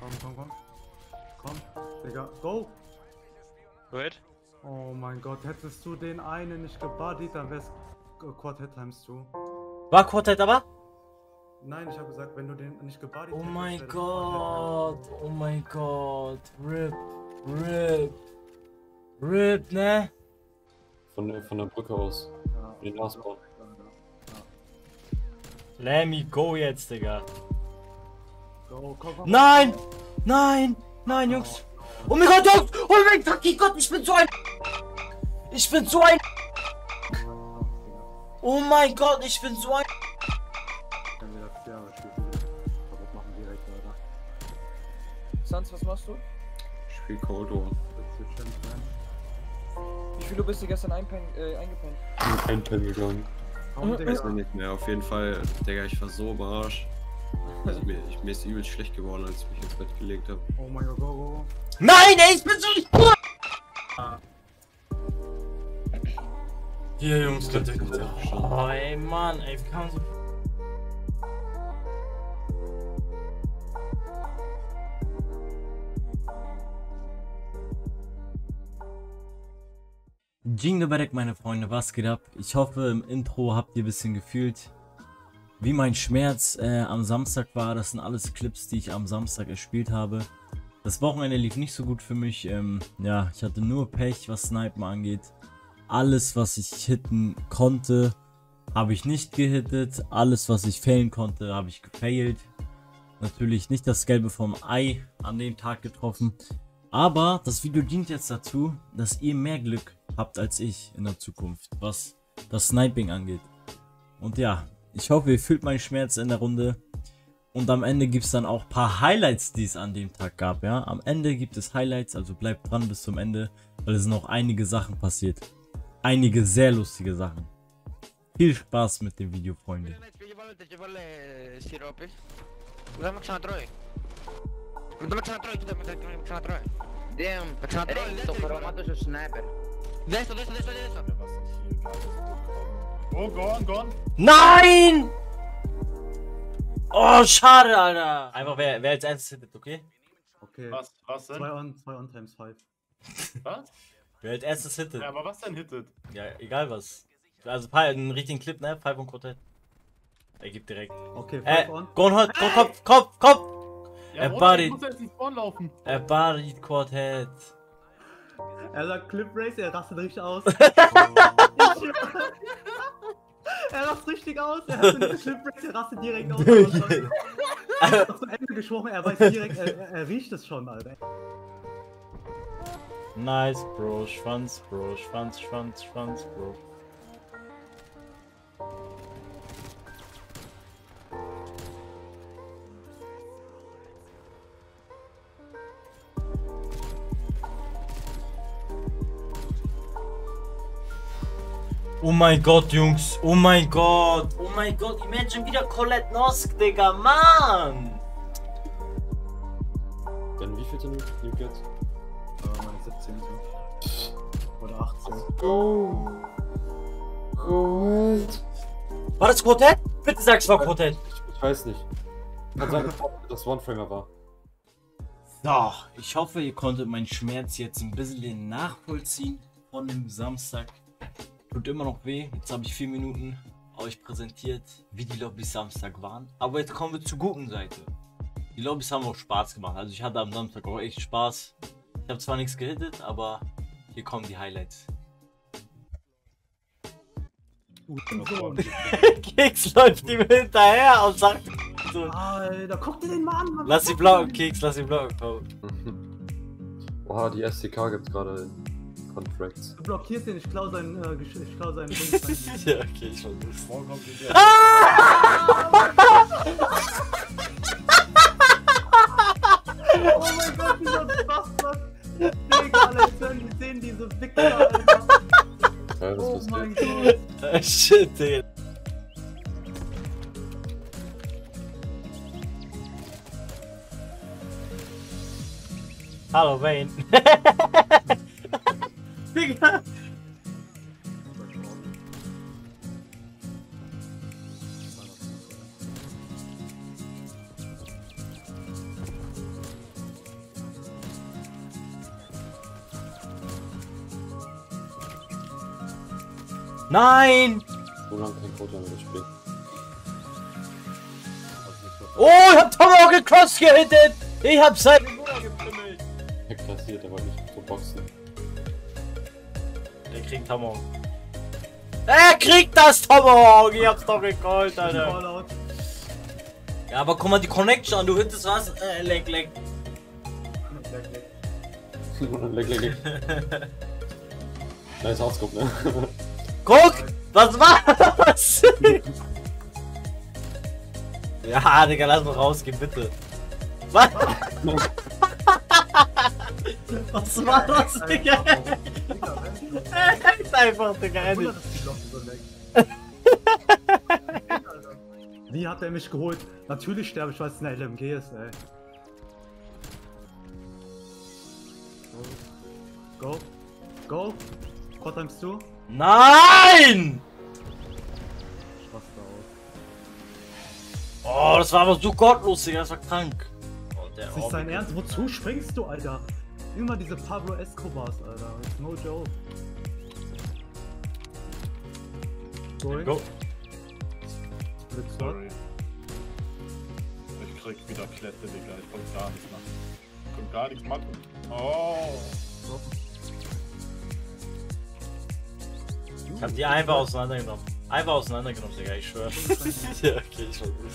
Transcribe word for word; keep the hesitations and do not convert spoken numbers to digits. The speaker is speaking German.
Komm, komm, komm. Komm, Digga, go! Red? Oh mein Gott, hättest du den einen nicht gebuddied, dann wär's Quartet times two. War Quartet aber? Nein, ich habe gesagt, wenn du den nicht gebuddied hättest. Oh mein Gott, oh mein Gott, RIP, RIP, RIP, ne? Von, von der Brücke aus, ja, den Lastbau. Ja, ja. Let me go jetzt, Digga. Go, komm, komm. Nein, nein, nein, Jungs. Oh mein Gott, Jungs! Oh mein fucking Gott, ich bin so ein... Ich bin so ein... Oh mein Gott, ich bin so ein... Sans, was machst du? Ich spiel Cold War. Wie viel du bist dir gestern eingepennt? Äh, eingepennt gegangen. Ich weiß noch nicht mehr, auf jeden Fall. Digga, ich war so überrascht. Also mir, ich, mir ist übelst schlecht geworden, als ich mich ins Bett gelegt habe. Oh mein Gott, go, go. Nein, ey, ich bin so nicht... Ah. Hier, Jungs, das ist gut. Oh, ey, Mann, ey, wie kann man so... Jingle Badek, meine Freunde, was geht ab? Ich hoffe, im Intro habt ihr ein bisschen gefühlt, wie mein Schmerz äh, am Samstag war. Das sind alles Clips, die ich am Samstag erspielt habe. Das Wochenende lief nicht so gut für mich. Ähm, ja, ich hatte nur Pech, was Snipen angeht. Alles, was ich hitten konnte, habe ich nicht gehittet. Alles, was ich failen konnte, habe ich gefailt. Natürlich nicht das Gelbe vom Ei an dem Tag getroffen. Aber das Video dient jetzt dazu, dass ihr mehr Glück habt als ich in der Zukunft, was das Sniping angeht. Und ja, ich hoffe, ihr fühlt meinen Schmerz in der Runde. Und am Ende gibt es dann auch ein paar Highlights, die es an dem Tag gab. Ja, am Ende gibt es Highlights, also bleibt dran bis zum Ende, weil es sind auch einige Sachen passiert. Einige sehr lustige Sachen. Viel Spaß mit dem Video, Freunde. Oh, gone, gone. Nein! Oh, schade, Alter. Einfach wer, wer als eins hittet, okay? Okay. Was, was denn? Zwei on, zwei on times five. Was? Wer als erstes hittet. Ja, aber was denn hittet? Ja, egal was. Also einen richtigen Clip, ne? Five on Quartet. Er gibt direkt. Okay, five äh, on. Go on, hot, go, Kopf, Kopf, Kopf! Ja, er bodied. Er bodied Quartet. Er sagt Clip Race, er rastet richtig aus. Er rastet richtig aus, er hat den Clip Race, er rastet direkt aus. Er hat zum Ende geschworen, er weiß direkt, er, er riecht es schon, Alter. Nice, Bro, Schwanz, Bro, Schwanz, Schwanz, Schwanz, Bro. Oh mein Gott, Jungs, oh mein Gott, oh mein Gott, imagine wieder Colette Nosk, Digga, Mann! Dann wie viel denn gibt jetzt? siebzehn oder achtzehn. Oh. Gold. War das Quartet? Bitte sag, es war Quartet. Ich, ich weiß nicht. Kann sein, dass das One-Framer war. So, ich hoffe, ihr konntet meinen Schmerz jetzt ein bisschen nachvollziehen von dem Samstag. Tut immer noch weh. Jetzt habe ich vier Minuten euch präsentiert, wie die Lobbys Samstag waren. Aber jetzt kommen wir zur guten Seite. Die Lobbys haben auch Spaß gemacht. Also ich hatte am Samstag auch echt Spaß. Ich habe zwar nichts gehittet, aber hier kommen die Highlights. Keks läuft ihm hinterher und sagt so. Alter, guck dir den mal an. Mann. Lass sie blocken, Keks, lass sie blocken. Oha, die S D K gibt's gerade. Contracts. Du blockierst den, ich klau seinen, äh, ich klau seinen Link. Ja, okay, ich weiß nicht. Vorkommt wieder. Oh mein Gott, dieser Bastard. Digga, Alter, jetzt werden die Szenen, diese Dicker, Alter. Ja, oh mein Gott. Oh, shit, Digga. Hallo Wayne. Digga. Nein! So lange kein Code mehr gespielt. Oh, ich hab Tomahawk gecross gehittet! Ich hab sein Bruder gepimmelt! Er klassiert, aber nicht so boxen. Er kriegt Tomahawk. Er kriegt das Tomahawk! Ich hab's doch gecallt, Alter! Ja, aber guck mal die Connection an, du hittest was? Äh, leck, leck. Leck, leck. Leck, leck. Nice Outscope, ne? Guck! Was war's? Ja, Digga, lass mich rausgehen, bitte. Was? Was war das, Digga? Echt einfach, Digga, ehrlich. Wie hat er mich geholt? Natürlich sterbe ich, weil es eine L M G ist, ey. Go. Go. What times two? Nein! Oh, das war aber so gottlos, Digga, das war krank. Oh, der das ist dein Ernst? Wozu springst du, Alter? Immer diese Pablo Escobars, Alter. It's no joke. Going. Go. Sorry. Ich krieg wieder Klette, Digga. Ich konnte gar nichts machen. Ich konnte gar nichts machen. Oh. So. Ich hab die einfach auseinandergenommen. Einfach auseinandergenommen, Digga, ich schwör. Ja, okay, ich schwör.